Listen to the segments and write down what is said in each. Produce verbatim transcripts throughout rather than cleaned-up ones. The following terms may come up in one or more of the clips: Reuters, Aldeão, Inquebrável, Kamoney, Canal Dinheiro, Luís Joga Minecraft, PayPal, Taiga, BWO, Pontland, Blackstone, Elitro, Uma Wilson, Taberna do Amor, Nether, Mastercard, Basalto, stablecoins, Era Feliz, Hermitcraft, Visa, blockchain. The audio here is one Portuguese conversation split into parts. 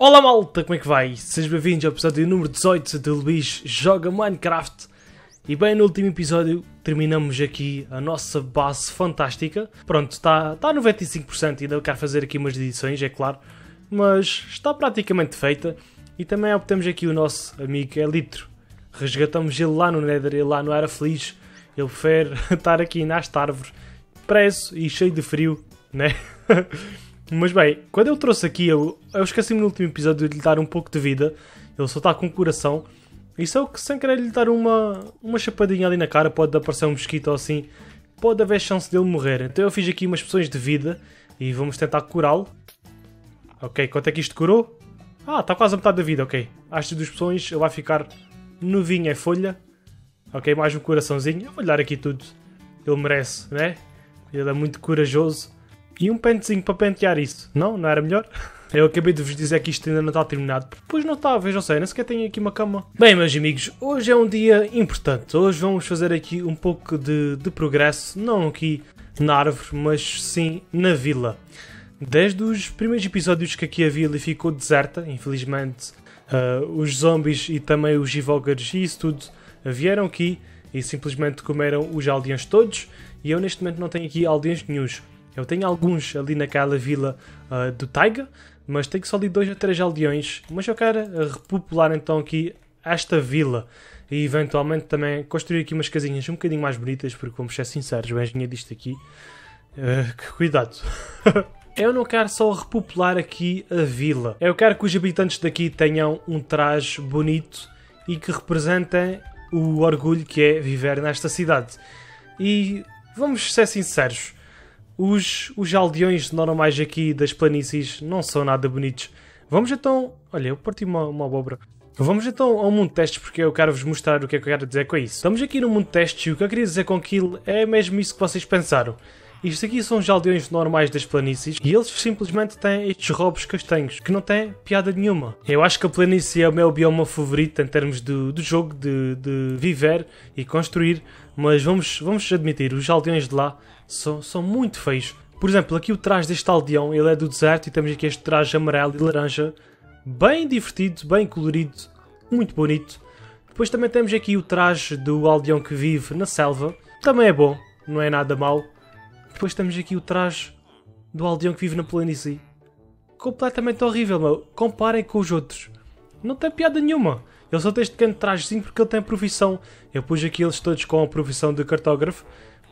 Olá malta, como é que vai? Sejam bem-vindos ao episódio número dezoito de Luís Joga Minecraft. E bem, no último episódio terminamos aqui a nossa base fantástica. Pronto, está, está a noventa e cinco por cento, ainda quero fazer aqui umas edições, é claro. Mas está praticamente feita. E também obtemos aqui o nosso amigo Elitro. Resgatamos ele lá no Nether, ele lá no Era Feliz. Ele prefere estar aqui nesta árvore, preso e cheio de frio, né? Mas bem, quando eu trouxe aqui, eu, eu esqueci-me no último episódio de lhe dar um pouco de vida. Ele só está com o coração. E só que sem querer lhe dar uma, uma chapadinha ali na cara, pode aparecer um mosquito ou assim. Pode haver chance dele morrer. Então eu fiz aqui umas poções de vida e vamos tentar curá-lo. Ok, quanto é que isto curou? Ah, está quase a metade da vida, ok. Estas duas poções, ele vai ficar novinho em folha. Ok, mais um coraçãozinho. Eu vou lhe dar aqui tudo. Ele merece, né? Ele é muito corajoso. E um pentezinho para pentear isso. Não? Não era melhor? Eu acabei de vos dizer que isto ainda não está terminado. Porque depois não está, vejam só, nem sequer tenho aqui uma cama. Bem, meus amigos, hoje é um dia importante. Hoje vamos fazer aqui um pouco de, de progresso. Não aqui na árvore, mas sim na vila. Desde os primeiros episódios que aqui a vila ficou deserta, infelizmente, uh, os zombies e também os evocados e isso tudo vieram aqui e simplesmente comeram os aldeões todos. E eu neste momento não tenho aqui aldeões nenhuns. Eu tenho alguns ali naquela vila uh, do Taiga, mas tenho só ali dois ou três aldeões. Mas eu quero repopular então aqui esta vila e eventualmente também construir aqui umas casinhas um bocadinho mais bonitas, porque vamos ser sinceros, bem engenharia disto aqui, uh, que cuidado. Eu não quero só repopular aqui a vila, eu quero que os habitantes daqui tenham um traje bonito e que representem o orgulho que é viver nesta cidade. E vamos ser sinceros, Os, os aldeões normais aqui das planícies não são nada bonitos. Vamos então... Olha, eu parti uma, uma abóbora. Vamos então ao mundo de testes, porque eu quero vos mostrar o que é que eu quero dizer com isso. Estamos aqui no mundo de testes e o que eu queria dizer com aquilo é mesmo isso que vocês pensaram. Isto aqui são os aldeões normais das planícies e eles simplesmente têm estes robos castanhos, que não têm piada nenhuma. Eu acho que a planície é o meu bioma favorito em termos do, do jogo, de, de viver e construir, mas vamos, vamos admitir, os aldeões de lá são, são muito feios. Por exemplo, aqui o traje deste aldeão, ele é do deserto e temos aqui este traje amarelo e laranja, bem divertido, bem colorido, muito bonito. Depois também temos aqui o traje do aldeão que vive na selva, também é bom, não é nada mau. Depois temos aqui o traje do aldeão que vive na planície. Completamente horrível, meu. Comparem com os outros. Não tem piada nenhuma. Ele só tem este pequeno trajezinho porque ele tem profissão. Eu pus aqui eles todos com a profissão de cartógrafo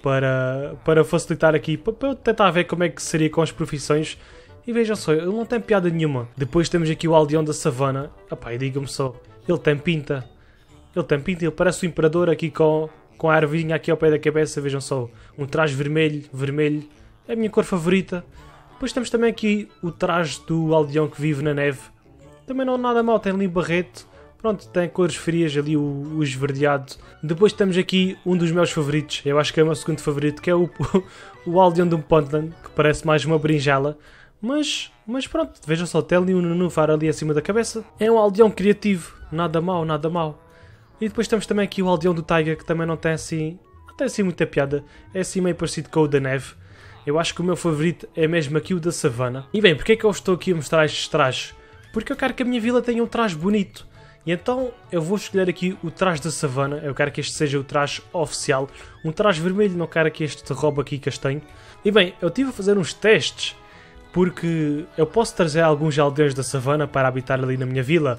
para, para facilitar aqui, para, para eu tentar ver como é que seria com as profissões. E vejam só, ele não tem piada nenhuma. Depois temos aqui o aldeão da savana. Epá, e digam-me só, ele tem pinta. Ele tem pinta, ele parece o imperador aqui com... com a arvinha aqui ao pé da cabeça, vejam só, um traje vermelho, vermelho, é a minha cor favorita. Depois temos também aqui o traje do aldeão que vive na neve, também não é nada mal, tem ali barreto, pronto, tem cores frias ali, o, o esverdeado. Depois temos aqui um dos meus favoritos, eu acho que é o meu segundo favorito, que é o, o aldeão do Pontland, que parece mais uma berinjela, mas, mas pronto, vejam só, tem ali um nenúfar ali acima da cabeça, é um aldeão criativo, nada mal, nada mal. E depois temos também aqui o aldeão do Taiga, que também não tem assim, não tem assim muita piada, é assim meio parecido com o da neve. Eu acho que o meu favorito é mesmo aqui o da savana. E bem, porque é que eu estou aqui a mostrar estes trajes? Porque eu quero que a minha vila tenha um traje bonito. E então eu vou escolher aqui o traje da savana, eu quero que este seja o traje oficial. Um traje vermelho, não quero que este robe aqui castanho. E bem, eu estive a fazer uns testes, porque eu posso trazer alguns aldeões da savana para habitar ali na minha vila.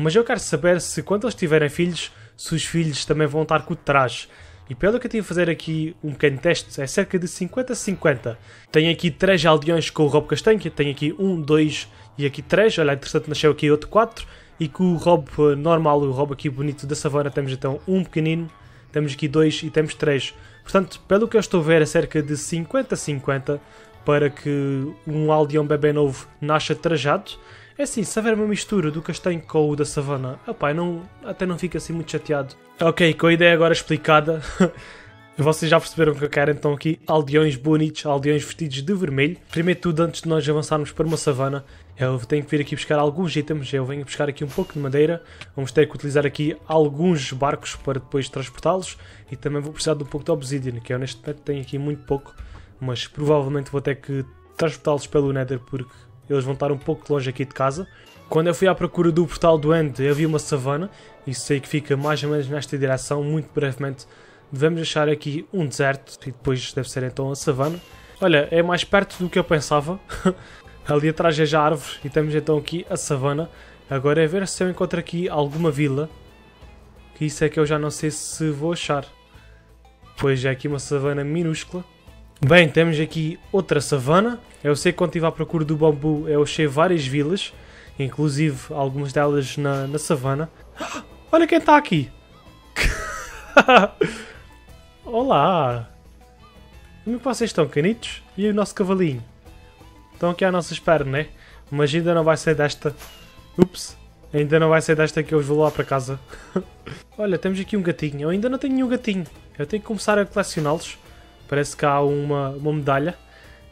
Mas eu quero saber se quando eles tiverem filhos, se os filhos também vão estar com o traje. E pelo que eu tive a fazer aqui um pequeno teste, é cerca de cinquenta a cinquenta. Tenho aqui três aldeões com o robe castanho, tenho aqui um, dois e aqui três. Olha, entretanto nasceu aqui outro quatro. E com o robe normal, o robe aqui bonito da savana, temos então um pequenino, temos aqui dois e temos três. Portanto, pelo que eu estou a ver, é cerca de cinquenta a cinquenta para que um aldeão bebê novo nasça trajado. É assim, se houver uma mistura do castanho com o da savana, opa, não, até não fico assim muito chateado. Ok, com a ideia agora explicada, vocês já perceberam que eu quero então aqui aldeões bonitos, aldeões vestidos de vermelho. Primeiro tudo, antes de nós avançarmos para uma savana, eu tenho que vir aqui buscar alguns itens, eu venho buscar aqui um pouco de madeira. Vamos ter que utilizar aqui alguns barcos para depois transportá-los e também vou precisar de um pouco de obsidian, que eu neste momento tenho aqui muito pouco, mas provavelmente vou ter que transportá-los pelo Nether porque eles vão estar um pouco longe aqui de casa. Quando eu fui à procura do portal do Ende, havia uma savana, e sei que fica mais ou menos nesta direção. Muito brevemente devemos achar aqui um deserto, e depois deve ser então a savana. Olha, é mais perto do que eu pensava. Ali atrás é já árvores, e temos então aqui a savana. Agora é ver se eu encontro aqui alguma vila, que isso é que eu já não sei se vou achar. Pois é, aqui uma savana minúscula. Bem, temos aqui outra savana. Eu sei que quando estive à procura do bambu eu achei várias vilas, inclusive algumas delas na, na savana. Ah, olha quem está aqui! Olá! Como vocês estão, canitos? E o nosso cavalinho? Estão aqui à nossa espera, não é? Mas ainda não vai ser desta... Ups! Ainda não vai ser desta que eu vou lá para casa. Olha, temos aqui um gatinho. Eu ainda não tenho nenhum gatinho. Eu tenho que começar a colecioná-los. Parece que há uma, uma medalha.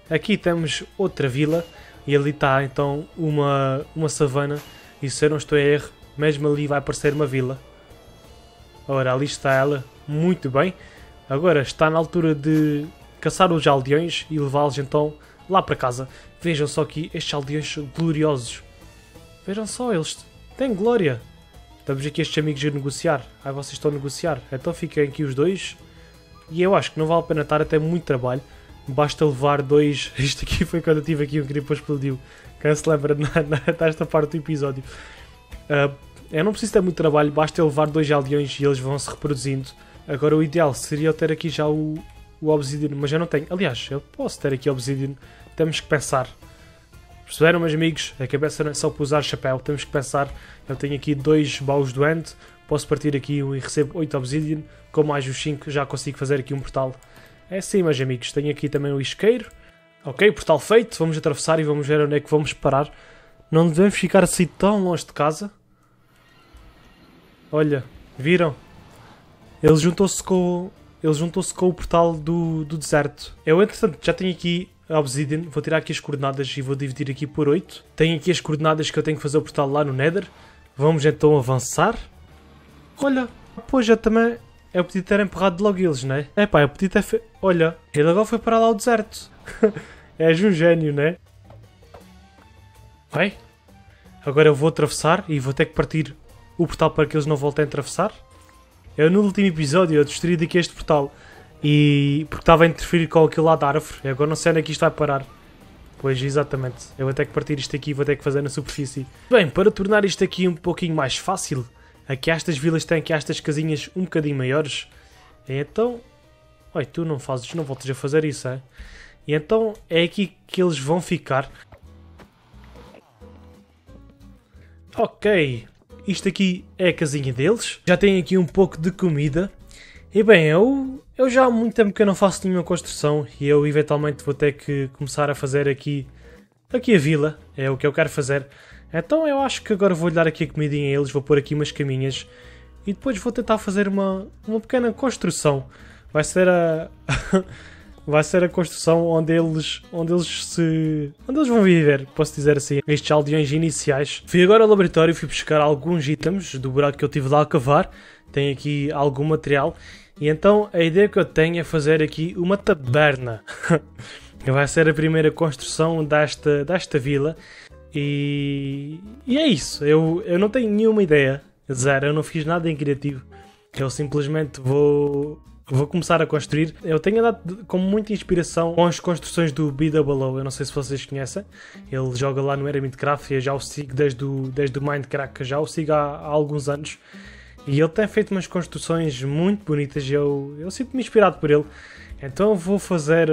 Aqui temos outra vila. E ali está então uma, uma savana. E se eu não estou a erro, mesmo ali vai aparecer uma vila. Ora, ali está ela. Muito bem. Agora está na altura de caçar os aldeões e levá-los então lá para casa. Vejam só aqui estes aldeões gloriosos. Vejam só, eles têm glória. Estamos aqui estes amigos a negociar. Ai, vocês estão a negociar. Então fiquem aqui os dois. E eu acho que não vale a pena estar até muito trabalho. Basta levar dois... Isto aqui foi quando eu tive aqui um que depois explodiu. Quem se lembra desta parte do episódio. Uh, eu não preciso ter muito trabalho. Basta eu levar dois aldeões e eles vão se reproduzindo. Agora o ideal seria eu ter aqui já o, o obsidian. Mas eu não tenho. Aliás, eu posso ter aqui obsidian. Temos que pensar. Perceberam, meus amigos? A cabeça não é só para usar chapéu. Temos que pensar. Eu tenho aqui dois baús do End. Posso partir aqui um e recebo oito obsidian. Com mais os cinco já consigo fazer aqui um portal. É assim, meus amigos, tenho aqui também o isqueiro. Ok, portal feito, vamos atravessar e vamos ver onde é que vamos parar. Não devemos ficar assim tão longe de casa. Olha, viram? Ele juntou-se com, ele juntou-se com o portal do, do deserto. Eu, entretanto, já tenho aqui a obsidian. Vou tirar aqui as coordenadas e vou dividir aqui por oito. Tenho aqui as coordenadas que eu tenho que fazer o portal lá no Nether. Vamos então avançar. Olha, pois já também... Eu podia ter empurrado logo eles, não é? Epá, eu podia ter fe... Olha, ele agora foi para lá ao deserto. És um gênio, não é? Ok. Agora eu vou atravessar e vou ter que partir o portal para que eles não voltem a atravessar. Eu no último episódio eu destruí daqui este portal. E... porque estava a interferir com aquilo lá da árvore. Eu agora não sei onde é que isto vai parar. Pois, exatamente. Eu vou ter que partir isto aqui e vou ter que fazer na superfície. Bem, para tornar isto aqui um pouquinho mais fácil... Aqui estas vilas têm aqui estas casinhas um bocadinho maiores. E então... Oi, tu não fazes, não voltas a fazer isso, é? E então é aqui que eles vão ficar. Ok. Isto aqui é a casinha deles. Já tem aqui um pouco de comida. E bem, eu, eu já há muito tempo que eu não faço nenhuma construção. E eu eventualmente vou ter que começar a fazer aqui... Aqui a vila. É o que eu quero fazer. Então eu acho que agora vou-lhe dar aqui a comidinha a eles, vou pôr aqui umas caminhas e depois vou tentar fazer uma, uma pequena construção. Vai ser a vai ser a construção onde eles, onde eles se onde eles vão viver, posso dizer assim, estes aldeões iniciais. Fui agora ao laboratório, fui buscar alguns itens do buraco que eu tive lá a cavar. Tenho aqui algum material e então a ideia que eu tenho é fazer aqui uma taberna. Vai ser a primeira construção desta, desta vila. E, e é isso, eu, eu não tenho nenhuma ideia, zero, eu não fiz nada em criativo, eu simplesmente vou, vou começar a construir. Eu tenho andado com muita inspiração com as construções do B W O, eu não sei se vocês conhecem, ele joga lá no Hermitcraft e eu já o sigo desde o, desde o Minecraft, já o sigo há, há alguns anos e ele tem feito umas construções muito bonitas, eu, eu sinto-me inspirado por ele, então vou fazer...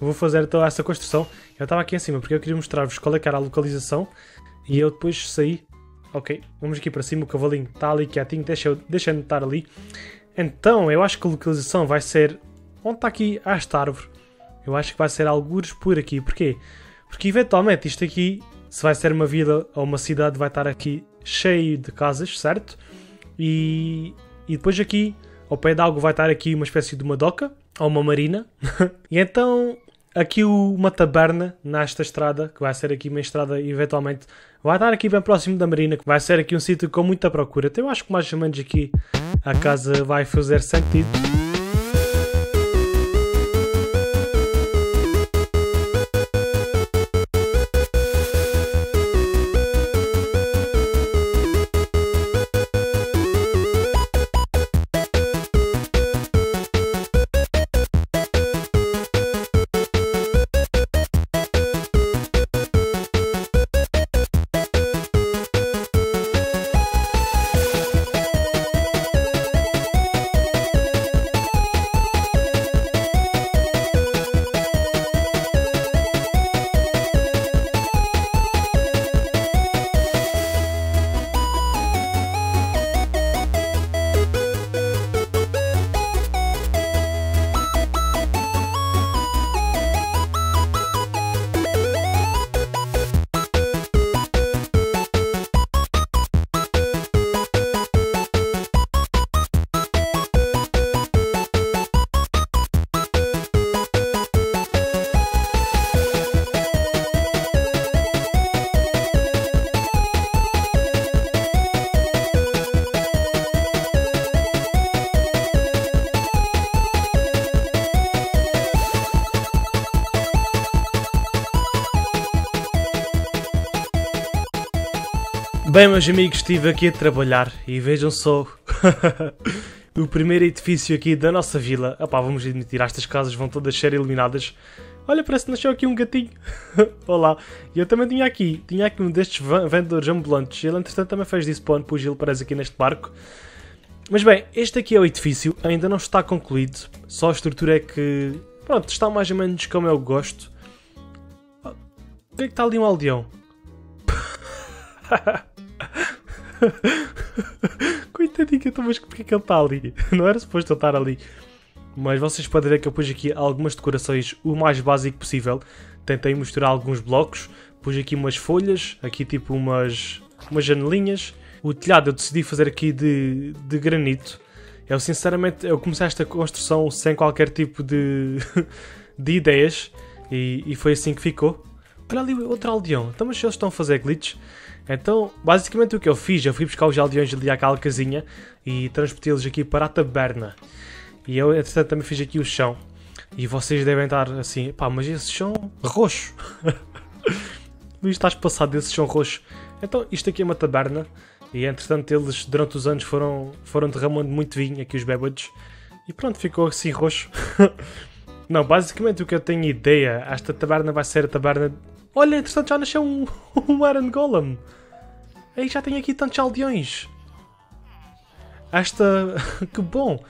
Vou fazer então essa construção. Eu estava aqui em cima porque eu queria mostrar-vos qual é que era a localização. E eu depois saí. Ok, vamos aqui para cima. O cavalinho está ali quietinho. Deixa-me deixa estar ali. Então, eu acho que a localização vai ser... Onde está aqui esta árvore? Eu acho que vai ser algures por aqui. Porquê? Porque eventualmente isto aqui, se vai ser uma vila ou uma cidade, vai estar aqui cheio de casas, certo? E, e depois aqui, ao pé de algo, vai estar aqui uma espécie de uma doca. Ou uma marina. E então... Aqui uma taberna nesta estrada, que vai ser aqui uma estrada eventualmente, vai estar aqui bem próximo da marina, que vai ser aqui um sítio com muita procura. Então eu acho que mais ou menos aqui a casa vai fazer sentido. Bem, meus amigos, estive aqui a trabalhar e vejam só o primeiro edifício aqui da nossa vila. Opá, vamos admitir, estas casas vão todas ser iluminadas. Olha, parece que nasceu aqui um gatinho. Olá. E eu também tinha aqui, tinha aqui um destes vendedores ambulantes. Ele, entretanto, também fez despawn, pois ele parece aqui neste barco. Mas bem, este aqui é o edifício, ainda não está concluído. Só a estrutura é que... Pronto, está mais ou menos como eu gosto. O que é que está ali um aldeão? Coitadinho, então, mas porque é que ele está ali? Não era suposto eu estar ali. Mas vocês podem ver que eu pus aqui algumas decorações o mais básico possível. Tentei misturar alguns blocos. Pus aqui umas folhas, aqui tipo umas, umas janelinhas. O telhado eu decidi fazer aqui de, de granito. Eu sinceramente eu comecei esta construção sem qualquer tipo de, de ideias. E, e foi assim que ficou. Olha ali outro aldeão. Então, mas eles estão a fazer glitch. Então, basicamente o que eu fiz, eu fui buscar os aldeões ali àquela casinha e transportei-los aqui para a taberna. E eu, entretanto, também fiz aqui o chão. E vocês devem estar assim, pá, mas esse chão roxo. Luís, estás passado desse chão roxo. Então, isto aqui é uma taberna. E, entretanto, eles, durante os anos, foram, foram derramando muito vinho aqui, os bêbados. E pronto, ficou assim roxo. Não, basicamente o que eu tenho ideia, esta taberna vai ser a taberna... Olha, entretanto, já nasceu um, um Iron Golem. Aí já tenho aqui tantos aldeões. Esta... que bom.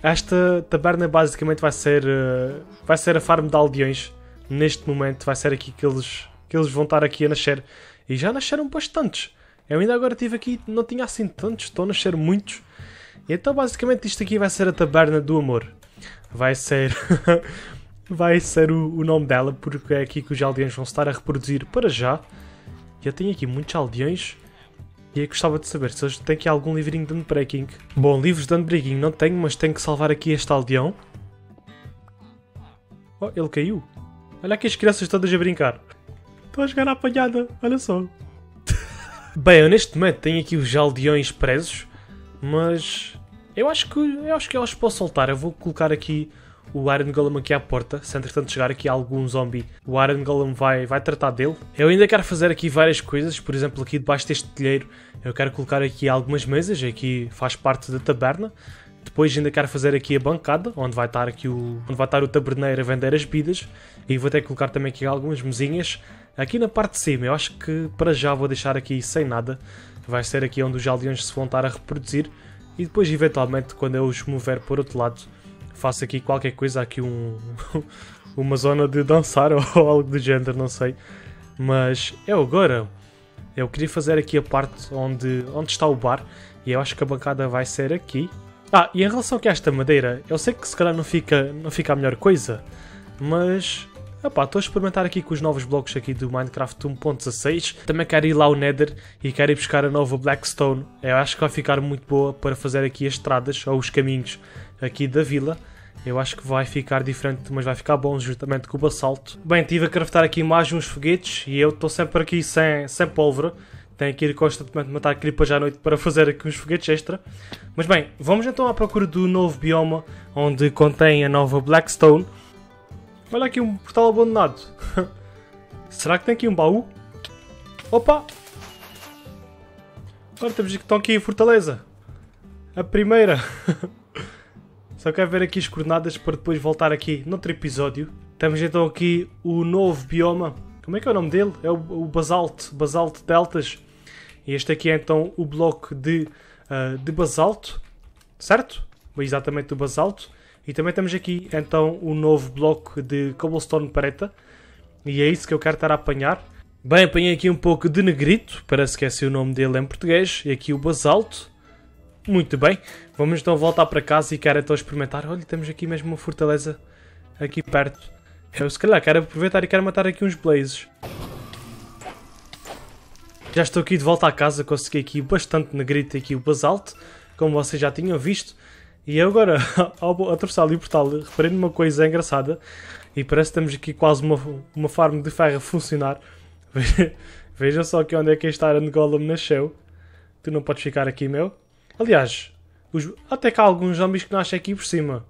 Esta taberna basicamente vai ser, uh, vai ser a farm de aldeões. Neste momento vai ser aqui que eles, que eles vão estar aqui a nascer. E já nasceram bastantes. Eu ainda agora estive aqui, não tinha assim tantos, estão a nascer muitos. E então basicamente isto aqui vai ser a Taberna do Amor. Vai ser vai ser o, o nome dela, porque é aqui que os aldeões vão estar a reproduzir para já. Já tenho aqui muitos aldeões. E eu gostava de saber se hoje tem aqui algum livrinho de unbreaking. Bom, livros de unbreaking não tenho, mas tenho que salvar aqui este aldeão. Oh, ele caiu. Olha aqui as crianças todas a brincar. Estou a jogar à apanhada, olha só. Bem, eu neste momento tenho aqui os aldeões presos, mas eu acho que eu acho que elas posso soltar. Eu vou colocar aqui o Iron Golem aqui à porta. Se entretanto chegar aqui algum zombie, o Iron Golem vai, vai tratar dele. Eu ainda quero fazer aqui várias coisas. Por exemplo, aqui debaixo deste telheiro eu quero colocar aqui algumas mesas. Aqui faz parte da taberna. Depois ainda quero fazer aqui a bancada, onde vai estar aqui o, onde vai estar o taberneiro a vender as bebidas. E vou ter que colocar também aqui algumas mesinhas. Aqui na parte de cima eu acho que para já vou deixar aqui sem nada. Vai ser aqui onde os aldeões se vão estar a reproduzir. E depois eventualmente quando eu os mover por outro lado, faço aqui qualquer coisa, aqui um, uma zona de dançar ou algo do género, não sei. Mas eu agora, eu queria fazer aqui a parte onde, onde está o bar, e eu acho que a bancada vai ser aqui. Ah, e em relação a esta madeira, eu sei que se calhar não fica, não fica a melhor coisa, mas... Epá, estou a experimentar aqui com os novos blocos aqui do Minecraft um ponto dezasseis. Também quero ir lá ao Nether e quero ir buscar a nova Blackstone. Eu acho que vai ficar muito boa para fazer aqui as estradas ou os caminhos aqui da vila. Eu acho que vai ficar diferente, mas vai ficar bom justamente com o basalto. Bem, estive a craftar aqui mais uns foguetes e eu estou sempre aqui sem, sem pólvora. Tenho que ir constantemente matar creepers à noite para fazer aqui uns foguetes extra. Mas bem, vamos então à procura do novo bioma onde contém a nova Blackstone. Olha aqui um portal abandonado. Será que tem aqui um baú? Opa! Olha, temos que estão aqui a fortaleza. A primeira. Só quero ver aqui as coordenadas para depois voltar aqui noutro episódio. Temos então aqui o novo bioma. Como é que é o nome dele? É o, o basalto. Basalto deltas. E este aqui é então o bloco de, uh, de basalto. Certo? Exatamente, do basalto. E também temos aqui então o novo bloco de cobblestone preta. E é isso que eu quero estar a apanhar. Bem, apanhei aqui um pouco de negrito. Parece que é assim o nome dele em português. E aqui o basalto. Muito bem. Vamos então voltar para casa e quero então experimentar. Olha, temos aqui mesmo uma fortaleza aqui perto. Eu se calhar quero aproveitar e quero matar aqui uns blazes. Já estou aqui de volta à casa. Consegui aqui bastante negrito e aqui o basalto, como vocês já tinham visto. E agora, ao atravessar ali o portal, reparei numa coisa engraçada. E parece que temos aqui quase uma, uma farm de ferro a funcionar. Vejam só que onde é que este Iron Golem nasceu. Tu não podes ficar aqui, meu. Aliás, os, até cá há alguns zombies que nascem aqui por cima.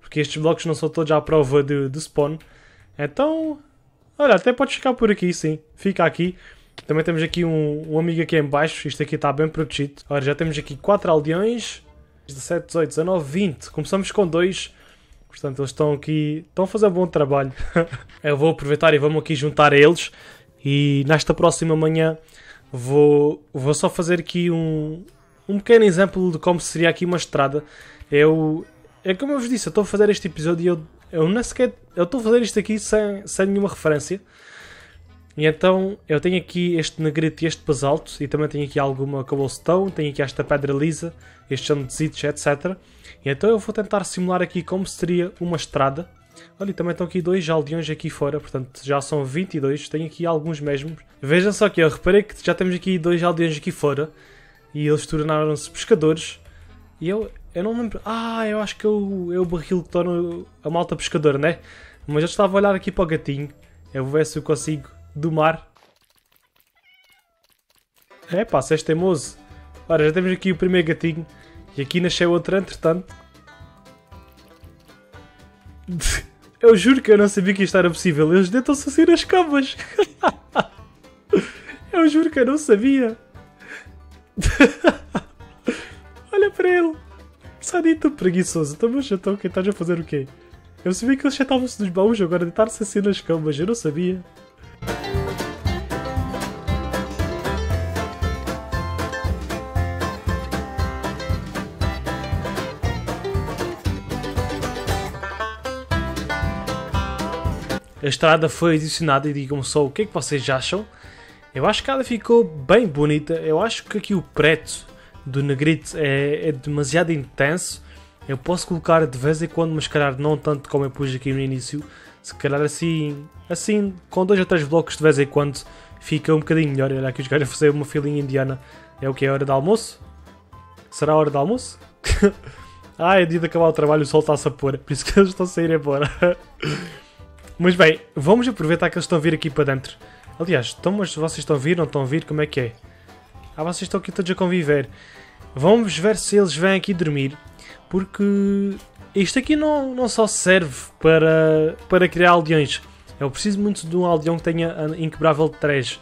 Porque estes blocos não são todos à prova de, de spawn. Então, olha, até podes ficar por aqui, sim. Fica aqui. Também temos aqui um, um amigo aqui em baixo. Isto aqui está bem protegido. Ora, já temos aqui quatro aldeões. dezassete, dezoito, dezanove, vinte. Começamos com dois. Portanto, eles estão aqui... Estão a fazer um bom trabalho. Eu vou aproveitar e vamos aqui juntar a eles. E nesta próxima manhã vou, vou só fazer aqui um, um pequeno exemplo de como seria aqui uma estrada. Eu... É como eu vos disse, eu estou a fazer este episódio e eu, eu nem sequer... Eu estou a fazer isto aqui sem, sem nenhuma referência. E então eu tenho aqui este negrito e este basalto. E também tenho aqui alguma cobblestone. Tenho aqui esta pedra lisa. Estes andesitos, etcétera. E então eu vou tentar simular aqui como seria uma estrada. Olha, e também estão aqui dois aldeões aqui fora. Portanto, já são vinte e dois. Tenho aqui alguns mesmo. Vejam só que eu reparei que já temos aqui dois aldeões aqui fora. E eles tornaram-se pescadores. E eu... Eu não lembro... Ah, eu acho que é o barril que torna a malta pescador, né? Mas eu estava a olhar aqui para o gatinho. Eu vou ver se eu consigo domar. É pá, se és teimoso. Ora, já temos aqui o primeiro gatinho. E aqui nasceu outro, entretanto. Eu juro que eu não sabia que isto era possível. Eles deitam-se assim nas camas. Eu juro que eu não sabia. Olha para ele. Sanito preguiçoso, então, mas então, quem estás a fazer o quê? Eu sabia que eles sentavam-se nos baús, agora deitar-se assim nas camas, eu não sabia. A estrada foi adicionada e digam só o que é que vocês acham. Eu acho que ela ficou bem bonita, eu acho que aqui o preto do negrito é, é demasiado intenso. Eu posso colocar de vez em quando, mas se calhar não tanto como eu pus aqui no início. Se calhar assim, assim com dois ou três blocos de vez em quando fica um bocadinho melhor. Olha aqui os gajos a fazer uma filinha indiana. É o que? É hora de almoço? Será a hora de almoço? Ah, é dia de acabar o trabalho, o sol está-se a pôr, por isso que eles estão a sair embora. Mas bem, vamos aproveitar que eles estão a vir aqui para dentro. Aliás, estão, mas vocês estão a vir, não estão a vir, como é que é? Ah, vocês estão aqui todos a conviver. Vamos ver se eles vêm aqui dormir. Porque isto aqui não, não só serve para, para criar aldeões. Eu preciso muito de um aldeão que tenha Inquebrável três.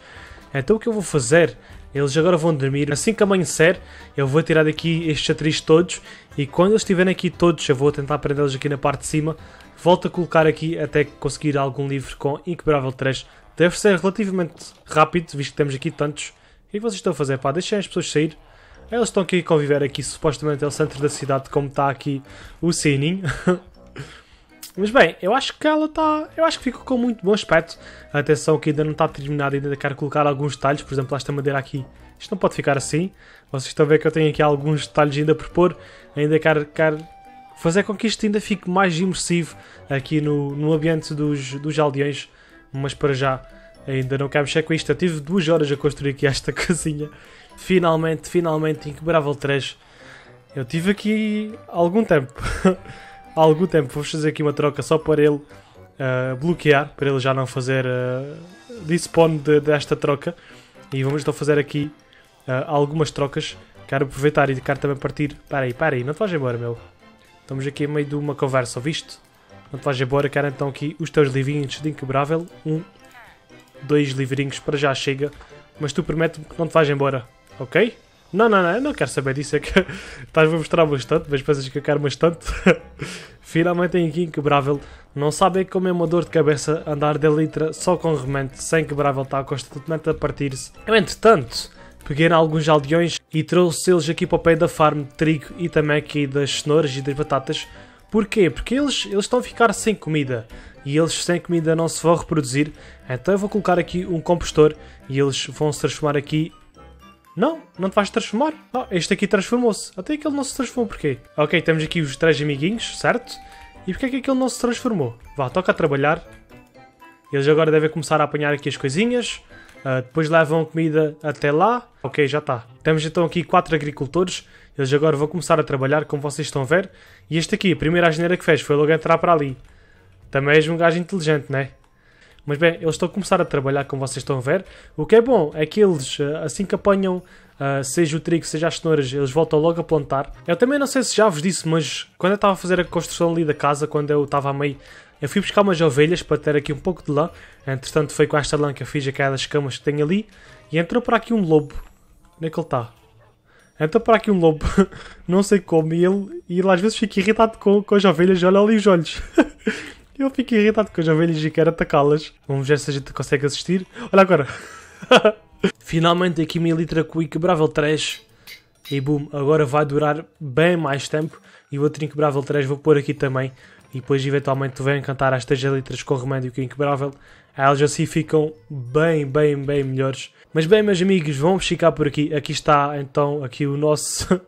Então o que eu vou fazer? Eles agora vão dormir. Assim que amanhecer, eu vou tirar daqui estes chatiris todos. E quando eles estiverem aqui todos, eu vou tentar prendê-los aqui na parte de cima. Volto a colocar aqui até conseguir algum livro com Inquebrável três. Deve ser relativamente rápido, visto que temos aqui tantos. O que vocês estão a fazer? Pá, deixem as pessoas sair. Eles estão aqui a conviver aqui, supostamente é o centro da cidade, como está aqui o sininho. Mas bem, eu acho que ela está... Eu acho que ficou com muito bom aspecto. Atenção que ainda não está terminada, ainda quero colocar alguns detalhes. Por exemplo, esta madeira aqui. Isto não pode ficar assim. Vocês estão a ver que eu tenho aqui alguns detalhes ainda a propor. Ainda quero, quero fazer com que isto ainda fique mais imersivo aqui no, no ambiente dos, dos aldeões. Mas para já... Ainda não quero mexer com isto, eu tive duas horas a construir aqui esta casinha. Finalmente, finalmente, Inquebrável três. Eu tive aqui algum tempo. algum tempo, vou fazer aqui uma troca só para ele uh, bloquear, para ele já não fazer uh, despawn de, desta troca. E vamos então fazer aqui uh, algumas trocas. Quero aproveitar e quero também partir... Espera aí, espera aí, não te vais embora, meu. Estamos aqui em meio de uma conversa, ouviste? Não te vais embora, quero então aqui os teus livrinhos de Inquebrável um. Dois livrinhos para já chega, mas tu prometes-me que não te vais embora, ok? Não, não, não, eu não quero saber disso, é que estás a mostrar bastante, mas pensas que eu quero bastante. Finalmente tem aqui Inquebrável, não sabem como é uma dor de cabeça andar de Elitro só com remendo, sem Inquebrável está constantemente a partir-se. Eu entretanto, peguei alguns aldeões e trouxe-os aqui para o pé da farm de trigo e também aqui das cenouras e das batatas. Porquê? Porque eles, eles estão a ficar sem comida. E eles sem comida não se vão reproduzir. Então eu vou colocar aqui um compostor. E eles vão se transformar aqui... Não, não te vais transformar. Não, este aqui transformou-se. Até que ele não se transformou, porquê? Ok, temos aqui os três amiguinhos, certo? E porquê é que aquele não se transformou? Vá, toca a trabalhar. Eles agora devem começar a apanhar aqui as coisinhas. Uh, depois levam comida até lá. Ok, já está. Temos então aqui quatro agricultores. Eles agora vão começar a trabalhar, como vocês estão a ver. E este aqui, a primeira asneira que fez, foi logo entrar para ali. Também és um gajo inteligente, né? Mas bem, eles estão a começar a trabalhar, como vocês estão a ver. O que é bom é que eles, assim que apanham, seja o trigo, seja as cenouras, eles voltam logo a plantar. Eu também não sei se já vos disse, mas quando eu estava a fazer a construção ali da casa, quando eu estava a meio... Eu fui buscar umas ovelhas para ter aqui um pouco de lã. Entretanto foi com esta lã que eu fiz aquelas camas que tenho ali. E entrou para aqui um lobo. Onde é que ele está? Entrou para aqui um lobo. Não sei como. E ele, e ele às vezes fica irritado com, com as ovelhas. Olha ali os olhos. Eu fico irritado com as ovelhas e quero atacá-las. Vamos ver se a gente consegue assistir. Olha agora. Finalmente aqui minha Elitro com o Inquebrável três. E boom, agora vai durar bem mais tempo. E o outro Inquebrável três vou pôr aqui também. E depois eventualmente vou encantar as três Elitras com o remédio que o Inquebrável. Elas assim ficam bem, bem, bem melhores. Mas bem, meus amigos, vamos ficar por aqui. Aqui está então aqui o nosso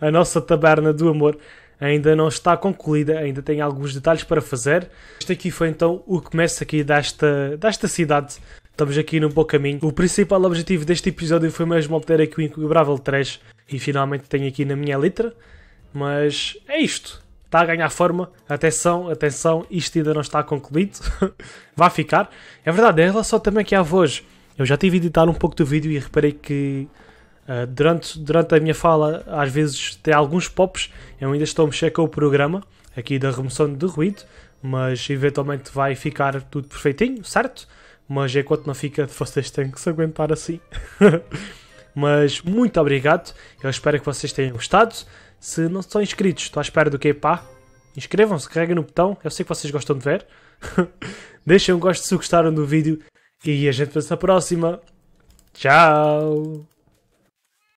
a nossa Taberna do Amor. Ainda não está concluída, ainda tem alguns detalhes para fazer. Este aqui foi então o começo aqui desta, desta cidade. Estamos aqui num bom caminho. O principal objetivo deste episódio foi mesmo obter aqui o Inquebrável três. E finalmente tenho aqui na minha Elitra. Mas é isto. Está a ganhar forma. Atenção, atenção. Isto ainda não está concluído. Vai ficar. É verdade, em relação também aqui à voz. Eu já tive de editar um pouco do vídeo e reparei que... Uh, durante, durante a minha fala, às vezes tem alguns pops. Eu ainda estou a mexer com o programa aqui da remoção de ruído, mas eventualmente vai ficar tudo perfeitinho, certo? Mas enquanto não fica, vocês têm que se aguentar assim. Mas muito obrigado, eu espero que vocês tenham gostado. Se não são inscritos, estou à espera do que, pá? Inscrevam-se, carreguem no botão, eu sei que vocês gostam de ver. Deixem um gosto se gostaram do vídeo e a gente vê-se na próxima. Tchau!